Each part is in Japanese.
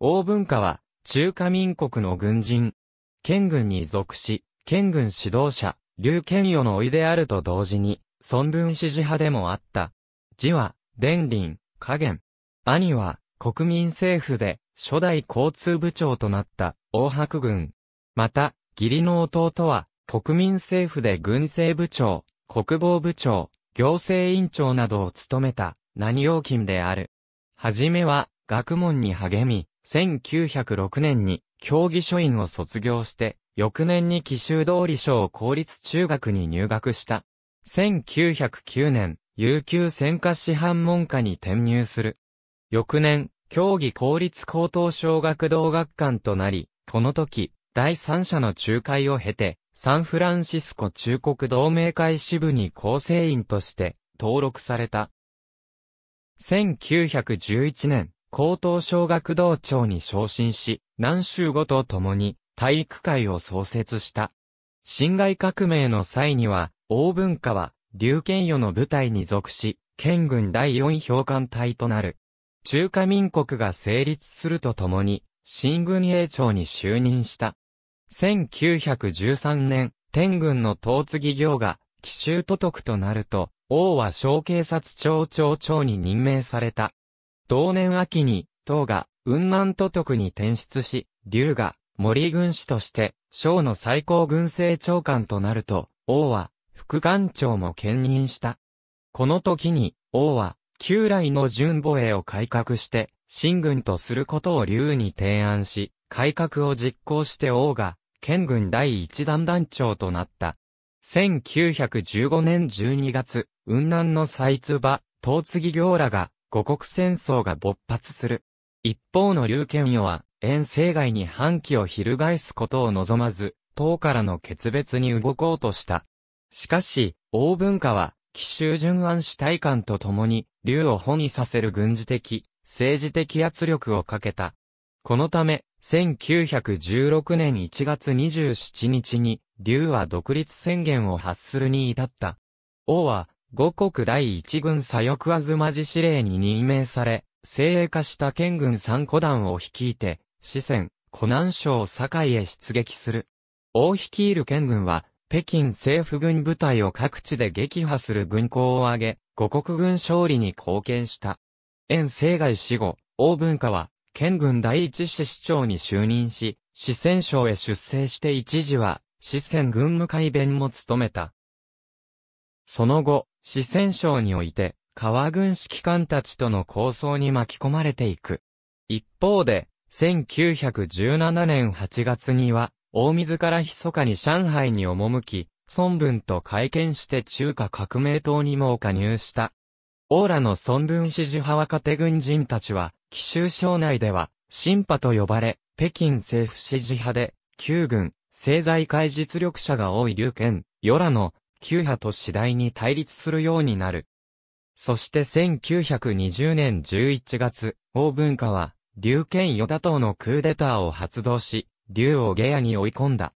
王文華は、中華民国の軍人、建軍に属し、建軍指導者、劉建世の甥であると同時に、孫文支持派でもあった。字は、田林、嘉源。兄は、国民政府で、初代交通部長となった、王伯軍。また、義理の弟は、国民政府で軍政部長、国防部長、行政院長などを務めた、何楊欽である。はじめは、学問に励み、1906年に、教義書院を卒業して、翌年に紀州通り小公立中学に入学した。1909年、琉球専科師範門下に転入する。翌年、教義公立高等小学堂学官となり、この時、第三者の仲介を経て、サンフランシスコ中国同盟会支部に構成員として登録された。1911年、高等小学堂長に昇進し、南秀吾と共に体育会を創設した。辛亥革命の際には、王文華は、劉建世の部隊に属し、建軍第4表艦隊となる。中華民国が成立するとともに、新軍営長に就任した。1913年、滇軍の統継行が、紀州都督となると、王は小警察庁庁長に任命された。同年秋に、唐が、雲南都督に転出し、劉が、森軍師として、省の最高軍政長官となると、王は、副官長も兼任した。この時に、王は、旧来の準防衛を改革して、新軍とすることを劉に提案し、改革を実行して王が、建軍第一団団長となった。1915年12月、雲南の蔡鍔、統継行らが、五国戦争が勃発する。一方の劉建世は、遠征外に反旗を翻すことを望まず、唐からの決別に動こうとした。しかし、王文華は、紀州淳安支隊官と共に、劉を翻意させる軍事的、政治的圧力をかけた。このため、1916年1月27日に、劉は独立宣言を発するに至った。王は、五国第一軍左翼東司司令に任命され、精鋭化した建軍3個団を率いて、四川、湖南省堺へ出撃する。王率いる建軍は、北京政府軍部隊を各地で撃破する軍功を挙げ、五国軍勝利に貢献した。遠征外死後、王文華は、建軍第一師師長に就任し、四川省へ出征して一時は、四川軍務改弁も務めた。その後、四川省において、川軍指揮官たちとの抗争に巻き込まれていく。一方で、1917年8月には、王自ら密かに上海に赴き、孫文と会見して中華革命党にも加入した。王らの孫文支持派若手軍人たちは、紀州省内では、新派と呼ばれ、北京政府支持派で、旧軍、政財界実力者が多い劉建世らの、旧派と次第に対立するようになる。そして1920年11月、王文華は、劉建世打倒のクーデターを発動し、劉を下野に追い込んだ。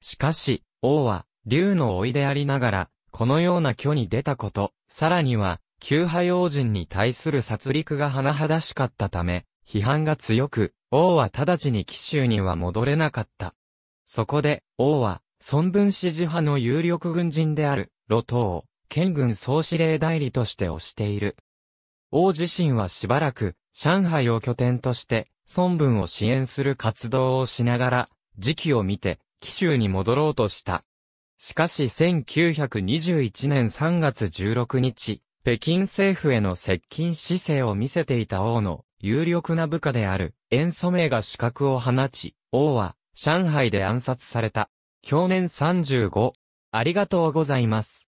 しかし、王は、劉の甥でありながら、このような挙に出たこと、さらには、旧派要人に対する殺戮が甚だしかったため、批判が強く、王は直ちに紀州には戻れなかった。そこで、王は、孫文支持派の有力軍人である、盧濤を、建軍総司令代理として推している。王自身はしばらく、上海を拠点として、孫文を支援する活動をしながら、時期を見て、紀州に戻ろうとした。しかし1921年3月16日、北京政府への接近姿勢を見せていた王の有力な部下である、袁祖明が刺客を放ち、王は上海で暗殺された。享年35。ありがとうございます。